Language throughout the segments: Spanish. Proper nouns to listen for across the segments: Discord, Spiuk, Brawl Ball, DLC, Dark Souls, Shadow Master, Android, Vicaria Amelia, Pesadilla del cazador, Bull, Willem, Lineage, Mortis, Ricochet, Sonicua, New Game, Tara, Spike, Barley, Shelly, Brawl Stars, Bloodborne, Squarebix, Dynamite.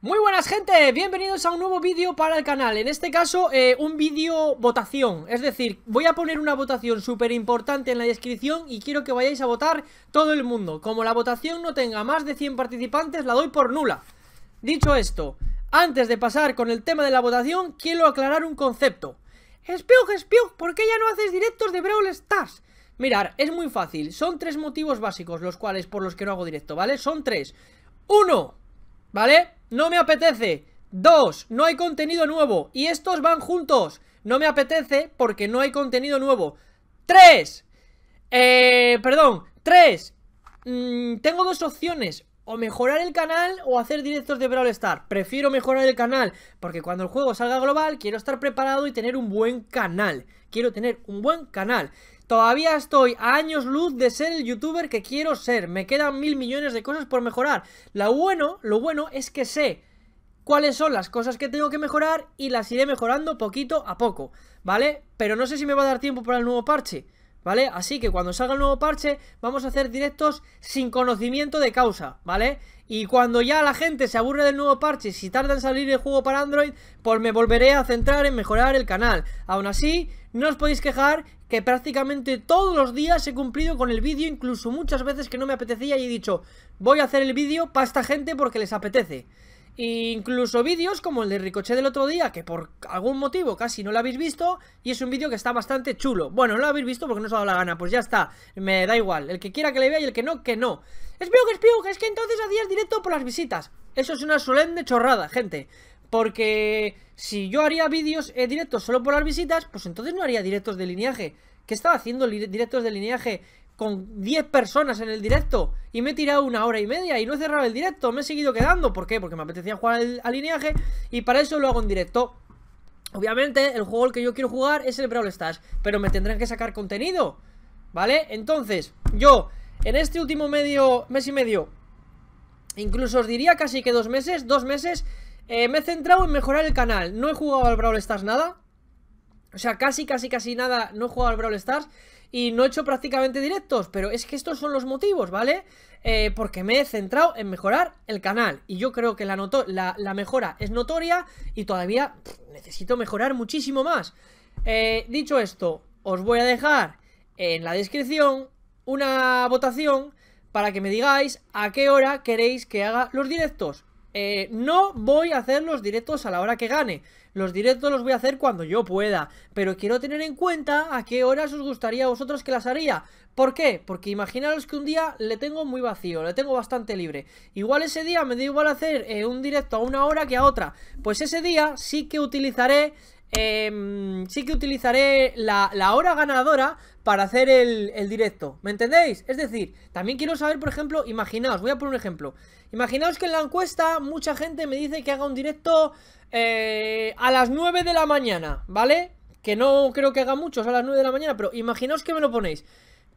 Muy buenas, gente, bienvenidos a un nuevo vídeo para el canal. En este caso un vídeo votación, es decir, voy a poner una votación súper importante en la descripción y quiero que vayáis a votar todo el mundo. Como la votación no tenga más de 100 participantes, la doy por nula. Dicho esto, antes de pasar con el tema de la votación, quiero aclarar un concepto. Spiuk, ¿por qué ya no haces directos de Brawl Stars? Mirad, es muy fácil, son tres motivos básicos los cuales por los que no hago directo, ¿vale? Son tres. 1, ¿vale? No me apetece. 2, no hay contenido nuevo. Y estos van juntos. No me apetece porque no hay contenido nuevo. 3, perdón, 3, tengo dos opciones: o mejorar el canal o hacer directos de Brawl Stars. Prefiero mejorar el canal, porque cuando el juego salga global quiero estar preparado y tener un buen canal. Quiero tener un buen canal. Todavía estoy a años luz de ser el youtuber que quiero ser. Me quedan 1000 millones de cosas por mejorar. Lo bueno es que sé cuáles son las cosas que tengo que mejorar y las iré mejorando poquito a poco, ¿vale? Pero no sé si me va a dar tiempo para el nuevo parche, ¿vale? Así que cuando salga el nuevo parche vamos a hacer directos sin conocimiento de causa, ¿vale? Y cuando ya la gente se aburre del nuevo parche, si tarda en salir el juego para Android, pues me volveré a centrar en mejorar el canal. Aún así, no os podéis quejar que prácticamente todos los días he cumplido con el vídeo, incluso muchas veces que no me apetecía y he dicho, voy a hacer el vídeo para esta gente porque les apetece. Incluso vídeos como el de Ricochet del otro día, que por algún motivo casi no lo habéis visto, y es un vídeo que está bastante chulo. Bueno, no lo habéis visto porque no os ha dado la gana, pues ya está, me da igual, el que quiera que le vea y el que no, que no. Spiuk, es que entonces hacías directo por las visitas. Eso es una solemne chorrada, gente, porque si yo haría vídeos directos solo por las visitas, pues entonces no haría directos de lineaje. ¿Qué estaba haciendo directos de lineaje con 10 personas en el directo? Y me he tirado 1 hora y media y no he cerrado el directo, me he seguido quedando. ¿Por qué? Porque me apetecía jugar al lineaje y para eso lo hago en directo. Obviamente el juego al que yo quiero jugar es el Brawl Stars, pero me tendrán que sacar contenido, ¿vale? Entonces yo en este último mes y medio, incluso os diría casi que 2 meses, me he centrado en mejorar el canal. No he jugado al Brawl Stars nada. O sea, casi nada, no he jugado al Brawl Stars y no he hecho prácticamente directos, pero es que estos son los motivos, ¿vale? Porque me he centrado en mejorar el canal y yo creo que la mejora es notoria y todavía necesito mejorar muchísimo más. Dicho esto, os voy a dejar en la descripción una votación para que me digáis a qué hora queréis que haga los directos. No voy a hacer los directos a la hora que gane. Los directos los voy a hacer cuando yo pueda, pero quiero tener en cuenta a qué horas os gustaría a vosotros que las haría. ¿Por qué? Porque imaginaros que un día le tengo muy vacío, le tengo bastante libre. Igual ese día me da igual hacer un directo a una hora que a otra. Pues ese día sí que utilizaré la hora ganadora para hacer el directo, ¿me entendéis? Es decir, también quiero saber, por ejemplo, imaginaos, voy a poner un ejemplo. Imaginaos que en la encuesta mucha gente me dice que haga un directo a las 9 de la mañana, ¿vale? Que no creo que haga muchos a las 9 de la mañana, pero imaginaos que me lo ponéis.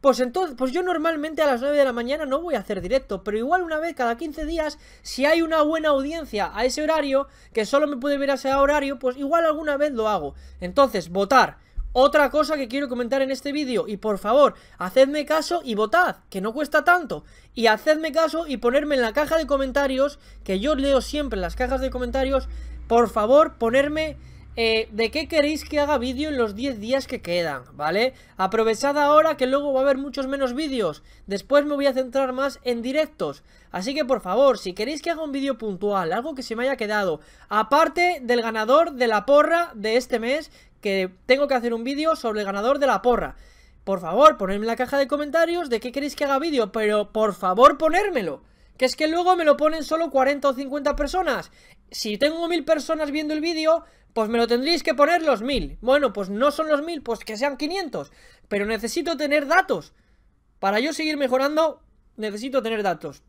Pues entonces, pues yo normalmente a las 9 de la mañana no voy a hacer directo, pero igual una vez cada 15 días, si hay una buena audiencia a ese horario, que solo me puede ver a ese horario, pues igual alguna vez lo hago. Entonces, votar. Otra cosa que quiero comentar en este vídeo, y por favor, hacedme caso y votad, que no cuesta tanto. Y hacedme caso y ponerme en la caja de comentarios, que yo leo siempre en las cajas de comentarios, por favor, ponerme... ¿de qué queréis que haga vídeo en los 10 días que quedan? ¿Vale? Aprovechad ahora que luego va a haber muchos menos vídeos. Después me voy a centrar más en directos. Así que por favor, si queréis que haga un vídeo puntual, algo que se me haya quedado, aparte del ganador de la porra de este mes, que tengo que hacer un vídeo sobre el ganador de la porra, por favor, ponedme en la caja de comentarios de qué queréis que haga vídeo, pero por favor ponérmelo. Que es que luego me lo ponen solo 40 o 50 personas. Si tengo 1000 personas viendo el vídeo, pues me lo tendréis que poner los 1000. Bueno, pues no son los 1000, pues que sean 500. Pero necesito tener datos. Para yo seguir mejorando, necesito tener datos.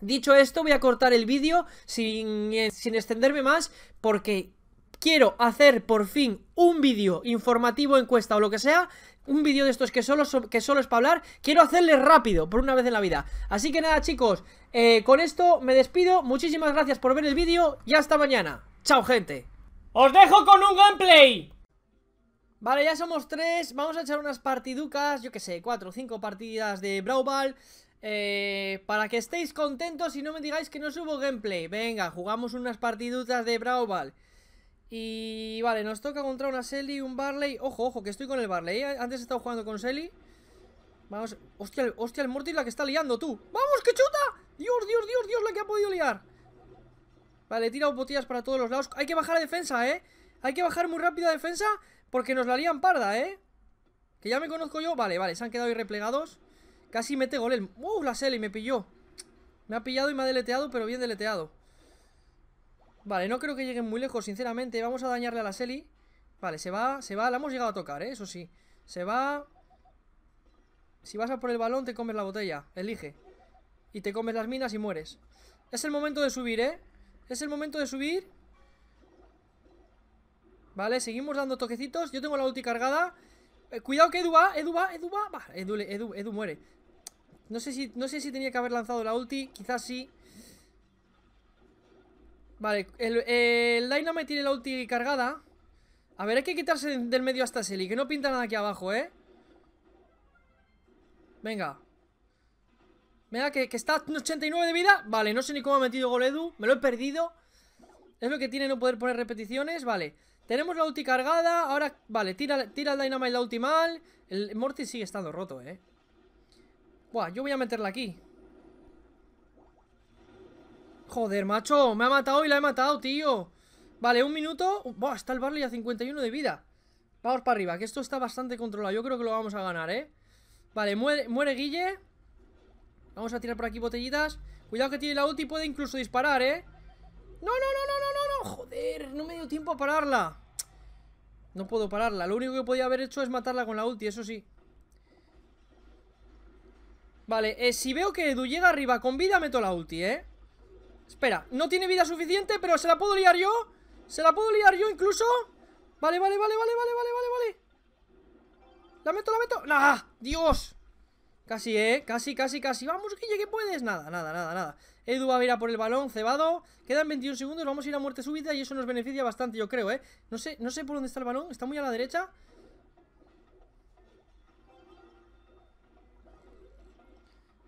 Dicho esto, voy a cortar el vídeo sin extenderme más, porque quiero hacer por fin un vídeo informativo, encuesta o lo que sea. Un vídeo de estos que solo es para hablar. Quiero hacerle rápido, por una vez en la vida. Así que nada, chicos, con esto me despido. Muchísimas gracias por ver el vídeo y hasta mañana. Chao, gente. ¡Os dejo con un gameplay! Vale, ya somos 3. Vamos a echar unas partiducas, yo que sé, 4 o 5 partidas de Brawl Ball, para que estéis contentos y no me digáis que no subo gameplay. Venga, jugamos unas partidutas de Brawl Ball. Y vale, nos toca contra una Shelly, un Barley. Ojo, ojo, que estoy con el Barley, ¿eh? Antes he estado jugando con Shelly. Vamos, hostia, hostia, el Mortis la que está liando, tú. ¡Vamos, que chuta! Dios, Dios, Dios, Dios, la que ha podido liar. Vale, he tirado botillas para todos los lados. Hay que bajar a defensa, ¿eh? Hay que bajar muy rápido a defensa porque nos la lían parda, ¿eh? Que ya me conozco yo. Vale, vale, se han quedado ahí replegados. Casi mete gol el... ¡Uh! La Shelly me pilló. Me ha pillado y me ha deleteado, pero bien deleteado. Vale, no creo que lleguen muy lejos, sinceramente. Vamos a dañarle a la Shelly. Vale, se va, se va. La hemos llegado a tocar, ¿eh? Eso sí. Se va. Si vas a por el balón, te comes la botella. Elige. Y te comes las minas y mueres. Es el momento de subir, ¿eh? Es el momento de subir. Vale, seguimos dando toquecitos. Yo tengo la ulti cargada. Cuidado que Edu va, Edu va, Edu va. Bah, Edu muere. No sé si tenía que haber lanzado la ulti. Quizás sí. Vale, el Dynamite tiene la ulti cargada. A ver, hay que quitarse del medio hasta Shelly, que no pinta nada aquí abajo, ¿eh? Venga. Venga, que está en 89 de vida. Vale, no sé ni cómo ha metido gol Edu. Me lo he perdido. Es lo que tiene no poder poner repeticiones. Vale, tenemos la ulti cargada. Ahora, vale, tira el Dynamite la ulti mal. El Mortis sigue estando roto, ¿eh? Buah, yo voy a meterla aquí. Joder, macho, me ha matado y la he matado, tío. Vale, 1 minuto. Buah, está el Barley a 51 de vida. Vamos para arriba, que esto está bastante controlado. Yo creo que lo vamos a ganar, ¿eh? Vale, muere Guille. Vamos a tirar por aquí botellitas. Cuidado que tiene la ulti, puede incluso disparar, ¿eh? No, no, no, no, no, no, no. Joder, no me dio tiempo a pararla. No puedo pararla, lo único que podía haber hecho es matarla con la ulti, eso sí. Vale, si veo que Edu llega arriba con vida, meto la ulti, ¿eh? Espera, no tiene vida suficiente, pero se la puedo liar yo. Se la puedo liar yo incluso. Vale, vale, vale, vale, vale, vale, vale. La meto. ¡Nah! ¡Dios! Casi, casi, casi, casi. Vamos, Guille, que puedes. Nada, nada, nada, nada. Edu va a ir a por el balón, cebado. Quedan 21 segundos, vamos a ir a muerte súbita y eso nos beneficia bastante, yo creo, ¿eh? No sé por dónde está el balón, está muy a la derecha.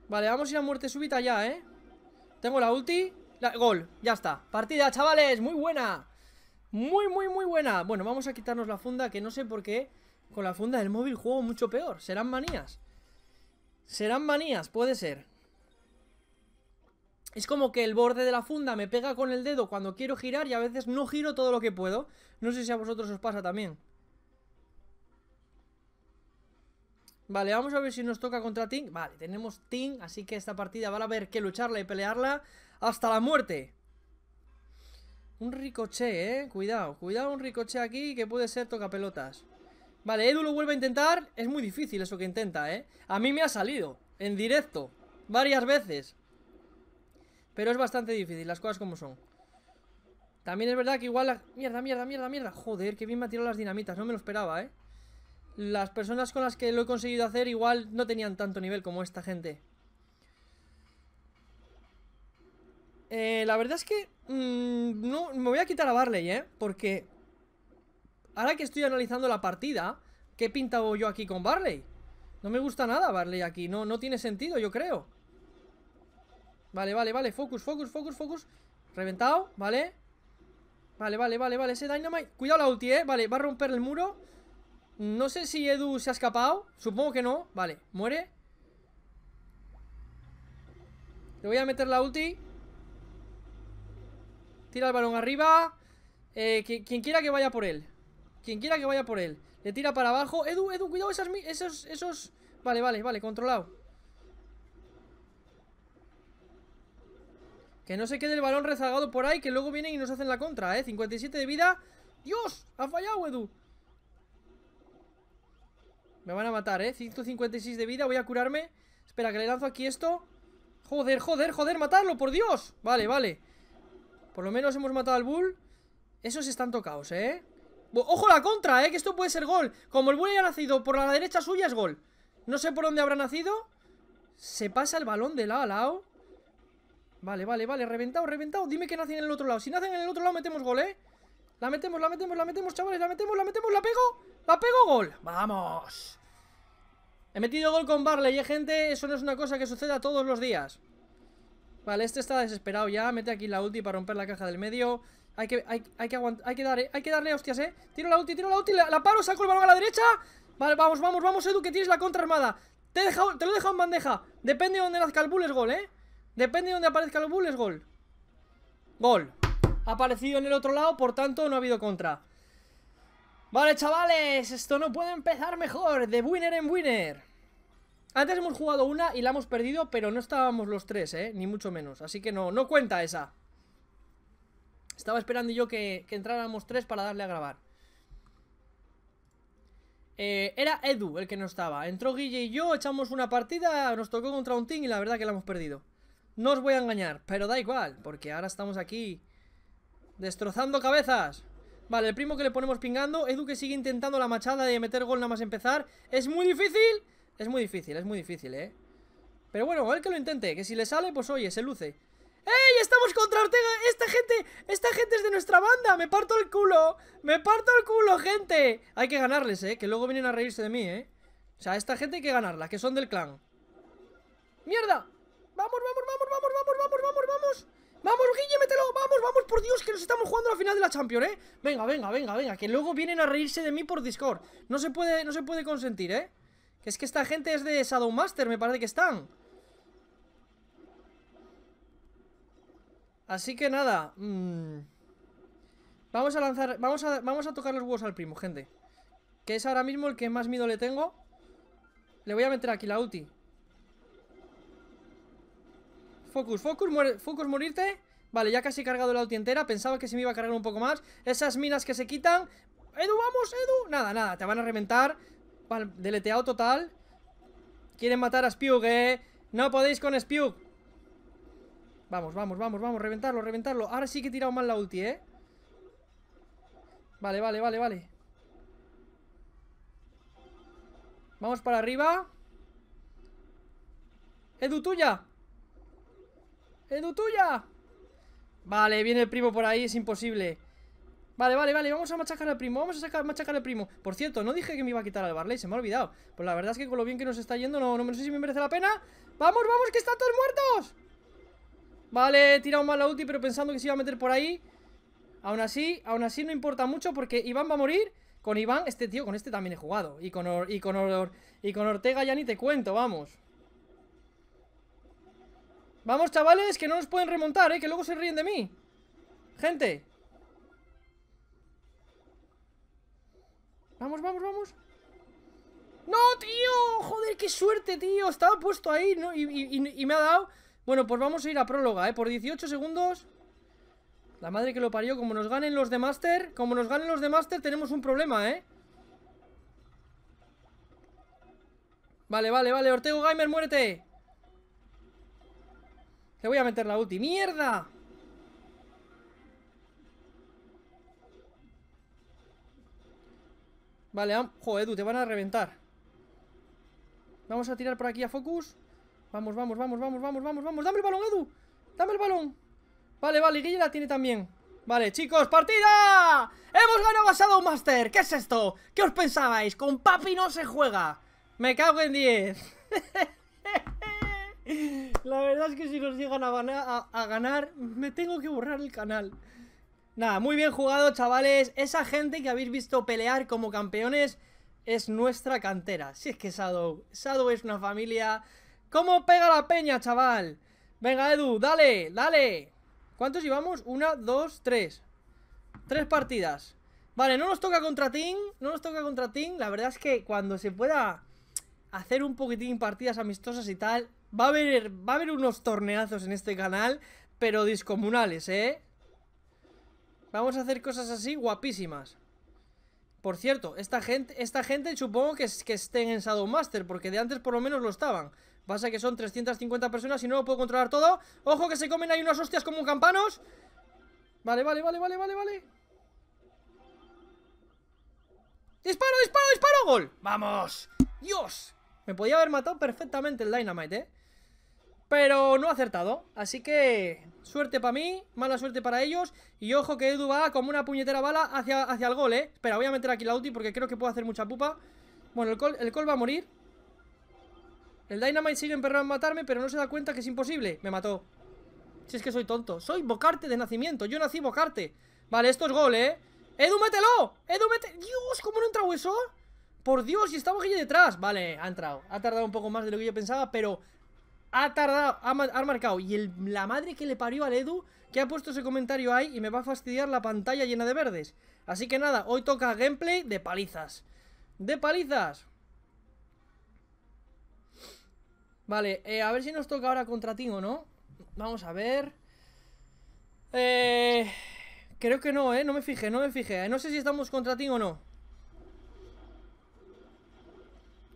Vale, vamos a ir a muerte súbita ya, ¿eh? Tengo la ulti. Gol, ya está. Partida, chavales, muy buena. Muy, muy, muy buena. Bueno, vamos a quitarnos la funda, que no sé por qué. Con la funda del móvil juego mucho peor. Serán manías. Serán manías, puede ser. Es como que el borde de la funda me pega con el dedo cuando quiero girar y a veces no giro todo lo que puedo. No sé si a vosotros os pasa también. Vale, vamos a ver si nos toca contra Ting. Vale, tenemos Ting, así que esta partida va a haber que lucharla y pelearla hasta la muerte. Un Ricochet, cuidado, cuidado, un Ricochet aquí que puede ser tocapelotas. Vale, Edu lo vuelve a intentar. Es muy difícil eso que intenta, A mí me ha salido, en directo, varias veces. Pero es bastante difícil, las cosas como son. También es verdad que igual la... Mierda, mierda, mierda, mierda. Joder, que bien me ha tirado las dinamitas, no me lo esperaba, Las personas con las que lo he conseguido hacer igual no tenían tanto nivel como esta gente. La verdad es que... no, me voy a quitar a Barley, porque... Ahora que estoy analizando la partida, ¿qué pintaba yo aquí con Barley? No me gusta nada Barley aquí, no tiene sentido, yo creo. Vale, vale, vale, focus, focus, focus, focus. Reventado, vale. Vale, vale, vale, vale, ese Dynamite. Cuidado la ulti, vale, va a romper el muro. No sé si Edu se ha escapado. Supongo que no, vale, muere. Le voy a meter la ulti. Tira el balón arriba. Quien quiera que vaya por él. Quien quiera que vaya por él. Le tira para abajo. Edu, cuidado esos... Vale, vale, vale, controlado. Que no se quede el balón rezagado por ahí, que luego vienen y nos hacen la contra, 57 de vida. ¡Dios! Ha fallado, Edu. Me van a matar, 156 de vida, voy a curarme. Espera, que le lanzo aquí esto. Joder, joder, joder, matarlo, por Dios. Vale, vale. Por lo menos hemos matado al Bull. Esos están tocados, Ojo la contra, que esto puede ser gol. Como el Bull haya nacido por la derecha suya es gol. No sé por dónde habrá nacido. Se pasa el balón de lado a lado. Vale, vale, vale, reventado, reventado. Dime que nacen en el otro lado. Si nacen en el otro lado metemos gol, La metemos, chavales, la metemos, la pego, gol. Vamos. He metido gol con Barley, gente, eso no es una cosa que suceda todos los días. Vale, este está desesperado ya, mete aquí la ulti para romper la caja del medio. Hay que darle, hostias, Tiro la ulti, la paro, saco el balón a la derecha. Vale, vamos, Edu, que tienes la contra armada. Te lo he dejado en bandeja. Depende de donde nazca el Bull, es gol, Depende de donde aparezca el Bull, es gol. Gol. Ha aparecido en el otro lado, por tanto no ha habido contra. Vale, chavales, esto no puede empezar mejor. De winner en winner. Antes hemos jugado una y la hemos perdido, pero no estábamos los tres, ni mucho menos. Así que no cuenta esa. Estaba esperando yo que entráramos tres para darle a grabar. Era Edu el que no estaba. Entró Guille y yo, echamos una partida. Nos tocó contra un team y la verdad que la hemos perdido. No os voy a engañar, pero da igual, porque ahora estamos aquí destrozando cabezas. Vale, el primo que le ponemos pingando. Edu que sigue intentando la machada de meter gol nada más empezar. Es muy difícil. Es muy difícil, pero bueno, a ver que lo intente, que si le sale, pues oye, se luce. ¡Ey! Estamos contra Ortega. Esta gente es de nuestra banda. Me parto el culo, gente. Hay que ganarles, que luego vienen a reírse de mí, o sea, esta gente hay que ganarla, que son del clan. ¡Mierda! Vamos. ¡Vamos, Guille, mételo! ¡Vamos, por Dios, que nos estamos jugando la final de la Champions, Venga, que luego vienen a reírse de mí por Discord. No se puede consentir, Que es que esta gente es de Shadow Master, me parece que están. Así que nada, vamos a tocar los huevos al primo, gente, que es ahora mismo el que más miedo le tengo. Le voy a meter aquí la ulti. Focus, morirte. Vale, ya casi he cargado la ulti entera. Pensaba que se me iba a cargar un poco más. Esas minas que se quitan. Edu, vamos, Edu. Nada, te van a reventar. Vale, deleteado total. Quieren matar a Spiuk, No podéis con Spiuk. Vamos, reventarlo. Ahora sí que he tirado mal la ulti, Vale. Vamos para arriba. Edu, tuya. Vale, viene el primo por ahí, es imposible. Vale, vamos a machacar al primo. Por cierto, no dije que me iba a quitar al Barley, se me ha olvidado. Pues la verdad es que con lo bien que nos está yendo, no sé si me merece la pena. Vamos, que están todos muertos. Vale, he tirado mal la ulti, pero pensando que se iba a meter por ahí. Aún así no importa mucho, porque Iván va a morir. Con Iván, este tío, con este también he jugado. Y con Ortega ya ni te cuento, vamos. Vamos, chavales, que no nos pueden remontar, que luego se ríen de mí. Gente. Vamos. ¡No, tío! Joder, qué suerte, tío. Estaba puesto ahí, ¿no? Y me ha dado. Bueno, pues vamos a ir a prórroga, por 18 segundos. La madre que lo parió. Como nos ganen los de Master, tenemos un problema, Vale, Ortego Gamer, muérete. Te voy a meter la ulti. ¡Mierda! Vale, joder, Edu, te van a reventar. Vamos a tirar por aquí a Focus. Vamos. Dame el balón, Edu. Dame el balón. Vale, Guille la tiene también. Vale, chicos, partida. Hemos ganado a Shadow Master. ¿Qué es esto? ¿Qué os pensabais? Con papi no se juega. Me cago en 10. La verdad es que si nos llegan a ganar, me tengo que borrar el canal. Nada, muy bien jugado, chavales. Esa gente que habéis visto pelear como campeones es nuestra cantera. Si es que Shadow es una familia. ¿Cómo pega la peña, chaval? Venga, Edu, dale. ¿Cuántos llevamos? 1, 2, 3. 3 partidas. Vale, no nos toca contra Team. La verdad es que cuando se pueda hacer un poquitín partidas amistosas y tal, va a haber unos torneazos en este canal, pero discomunales, Vamos a hacer cosas así guapísimas. Por cierto, esta gente supongo que estén en Shadow Master, porque de antes por lo menos lo estaban. Pasa que son 350 personas y no lo puedo controlar todo. ¡Ojo que se comen ahí unas hostias como campanos! Vale. ¡Disparo! ¡Gol! ¡Vamos! ¡Dios! Me podía haber matado perfectamente el Dynamite, pero no ha acertado. Así que suerte para mí, mala suerte para ellos. Y ojo que Edu va como una puñetera bala hacia el gol, ¿eh? Espera, voy a meter aquí la ulti porque creo que puedo hacer mucha pupa. Bueno, el col va a morir. El Dynamite sigue emperrado en matarme, pero no se da cuenta que es imposible. Me mató. Si es que soy tonto. Soy bocarte de nacimiento. Yo nací bocarte. Vale, esto es gol, ¿eh? ¡Edu, mételo! ¡Edu, mételo! ¡Dios! ¿Cómo no ha entrado eso? ¡Por Dios! Y estaba aquí detrás. Vale, ha entrado. Ha tardado un poco más de lo que yo pensaba, pero ha tardado. Ha marcado. Y la madre que le parió al Edu, que ha puesto ese comentario ahí y me va a fastidiar la pantalla llena de verdes. Así que nada, hoy toca gameplay de palizas. ¡De palizas! Vale, a ver si nos toca ahora contra Team o no. Vamos a ver. Creo que no, no me fijé, no sé si estamos contra Team o no.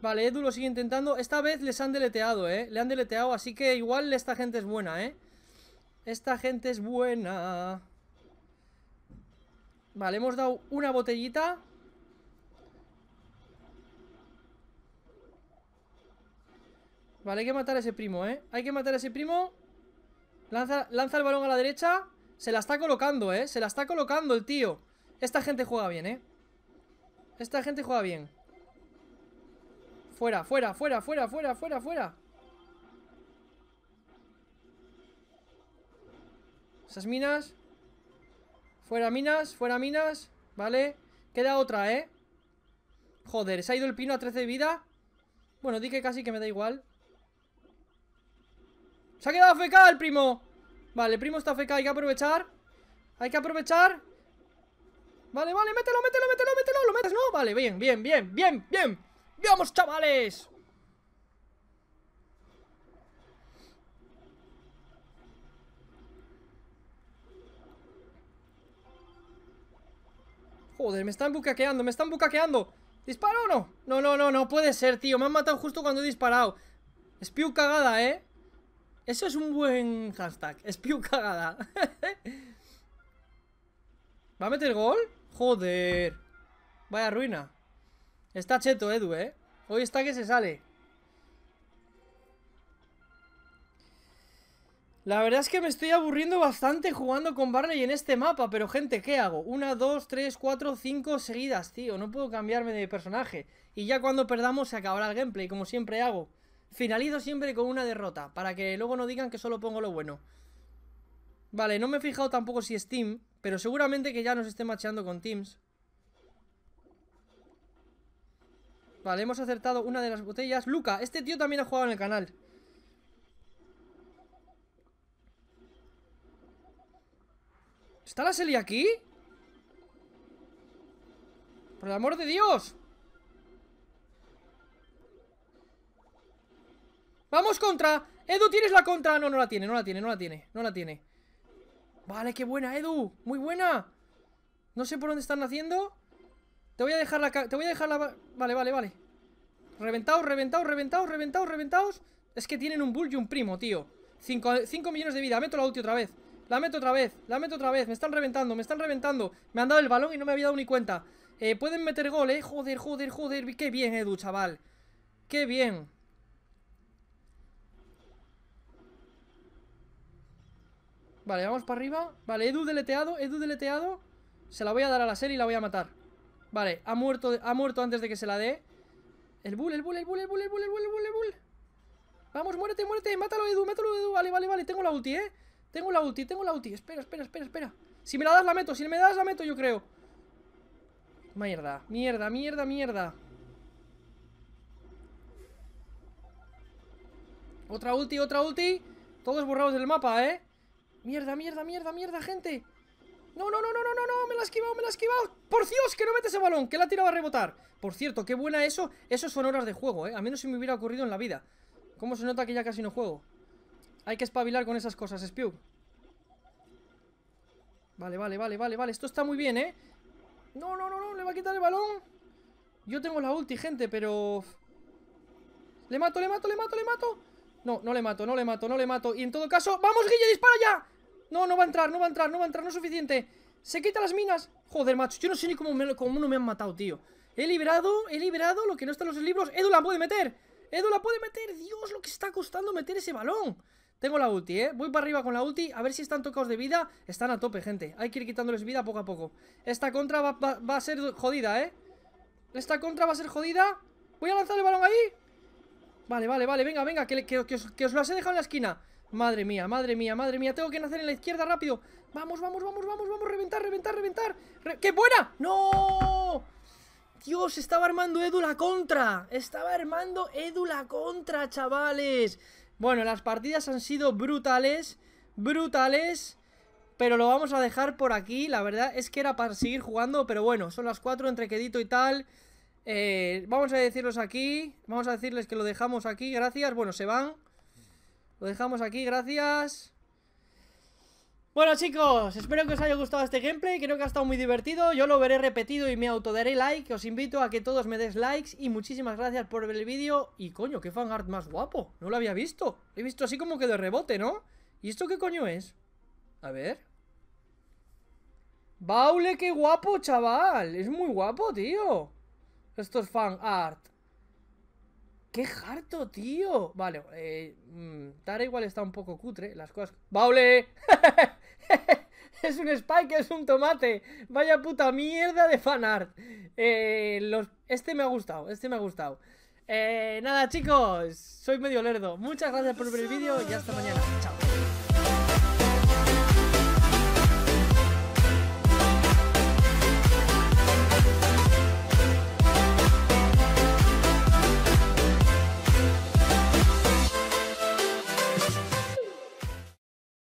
Vale, Edu lo sigue intentando. Esta vez les han deleteado, le han deleteado, así que igual esta gente es buena, esta gente es buena. Vale, hemos dado una botellita. Vale, hay que matar a ese primo, hay que matar a ese primo. Lanza el balón a la derecha. Se la está colocando, se la está colocando el tío. Esta gente juega bien, esta gente juega bien. Fuera, fuera, fuera, fuera, fuera, fuera, fuera. Esas minas. Fuera minas, fuera minas. Vale, queda otra, joder, se ha ido el pino a 13 de vida. Bueno, di que casi que me da igual. ¡Se ha quedado AFK el primo! Vale, el primo está AFK, hay que aprovechar. Hay que aprovechar. Vale, vale, mételo, mételo, mételo, mételo. ¿Lo metes, no? Vale, bien, bien, bien, bien, bien. ¡Vamos, chavales! Joder, me están bucaqueando, me están bucaqueando. ¿Disparo o no? No, no, no, no puede ser, tío. Me han matado justo cuando he disparado. Spiuk cagada, Eso es un buen hashtag, Spiuk cagada. ¿Va a meter gol? Joder. Vaya ruina. Está cheto Edu, Hoy está que se sale. La verdad es que me estoy aburriendo bastante jugando con Barley en este mapa. Pero gente, ¿qué hago? 1, 2, 3, 4, 5 seguidas, tío. No puedo cambiarme de personaje. Y ya cuando perdamos se acabará el gameplay, como siempre hago. Finalizo siempre con una derrota, para que luego no digan que solo pongo lo bueno. Vale, no me he fijado tampoco si es Team, pero seguramente que ya nos esté macheando con Teams. Vale, hemos acertado una de las botellas. Luca, este tío también ha jugado en el canal. ¿Está la Shelly aquí? ¡Por el amor de Dios! ¡Vamos contra! ¡Edu, tienes la contra! No, no la tiene, no la tiene, no la tiene, no la tiene. Vale, qué buena, Edu. Muy buena. No sé por dónde están haciendo. Te voy a dejar la... Vale, vale, vale. Reventaos, reventaos, reventaos, reventaos, reventaos. Es que tienen un Bull y un primo, tío. 5 millones de vida. Meto la ulti otra vez. La meto otra vez, la meto otra vez. Me están reventando, me están reventando. Me han dado el balón y no me había dado ni cuenta. Pueden meter gol, Joder, joder, joder. Qué bien, Edu, chaval. Qué bien. Vale, vamos para arriba. Vale, Edu deleteado, Edu deleteado. Se la voy a dar a la Shelly y la voy a matar. Vale, ha muerto antes de que se la dé. El Bull, el Bull, el Bull, el Bull, el Bull, el Bull, el Bull, el Bull. Vamos, muérete, muérete. Mátalo, Edu. Vale, vale, vale. Tengo la ulti, Tengo la ulti, Espera, espera, espera, espera. Si me la das, la meto. Si me das, la meto, yo creo. Mierda, mierda, mierda, mierda. Otra ulti, Todos borrados del mapa, Mierda, mierda, mierda, mierda, gente. No, no, no, no, no, no, no, me la he esquivado, Por Dios, que no mete ese balón, que la tira va a rebotar. Por cierto, qué buena eso. Eso son horas de juego, A mí no se me hubiera ocurrido en la vida. Cómo se nota que ya casi no juego. Hay que espabilar con esas cosas, Spiuk. Vale, vale, vale, vale, vale. Esto está muy bien, No, no, no, no, le va a quitar el balón. Yo tengo la ulti, gente, pero... Le mato, le mato, le mato, le mato. No, no le mato, no le mato, no le mato. Y en todo caso... ¡Vamos, Guille, dispara ya! No, no va a entrar, no va a entrar, no va a entrar, no es suficiente. Se quita las minas. Joder, macho, yo no sé ni cómo no me han matado, tío. He liberado lo que no está en los libros. Edu la puede meter, Dios, lo que está costando meter ese balón. Tengo la ulti, ¿eh? Voy para arriba con la ulti. A ver si están tocados de vida. Están a tope, gente. Hay que ir quitándoles vida poco a poco. Esta contra va a ser jodida, ¿eh? Esta contra va a ser jodida. Voy a lanzar el balón ahí. Vale, vale, vale. Venga, venga. Que os lo has dejado en la esquina. Madre mía, madre mía, madre mía. Tengo que nacer en la izquierda rápido. Vamos, vamos, vamos, vamos, vamos. Reventar, reventar, reventar. ¡Qué buena! ¡No! Dios, estaba armando Edu la contra. Estaba armando Edu la contra, chavales. Bueno, las partidas han sido brutales. Brutales. Pero lo vamos a dejar por aquí. La verdad es que era para seguir jugando. Pero bueno, son las 4 entre quedito y tal. Vamos a decirlos aquí. Vamos a decirles que lo dejamos aquí. Gracias. Bueno, se van. Lo dejamos aquí, gracias. Bueno, chicos, espero que os haya gustado este gameplay. Creo que ha estado muy divertido. Yo lo veré repetido y me autodaré like. Os invito a que todos me des likes. Y muchísimas gracias por ver el vídeo. Y coño, qué fanart más guapo. No lo había visto. Lo he visto así como que de rebote, ¿no? ¿Y esto qué coño es? A ver. Baule, qué guapo, chaval. Es muy guapo, tío. Esto es fanart. ¡Qué harto, tío! Vale, Tara igual está un poco cutre, las cosas... ¡Baule! Es un Spike, es un tomate. Vaya puta mierda de fanart. Este me ha gustado, este me ha gustado. Nada, chicos, soy medio lerdo. Muchas gracias por ver el vídeo y hasta mañana. Chao.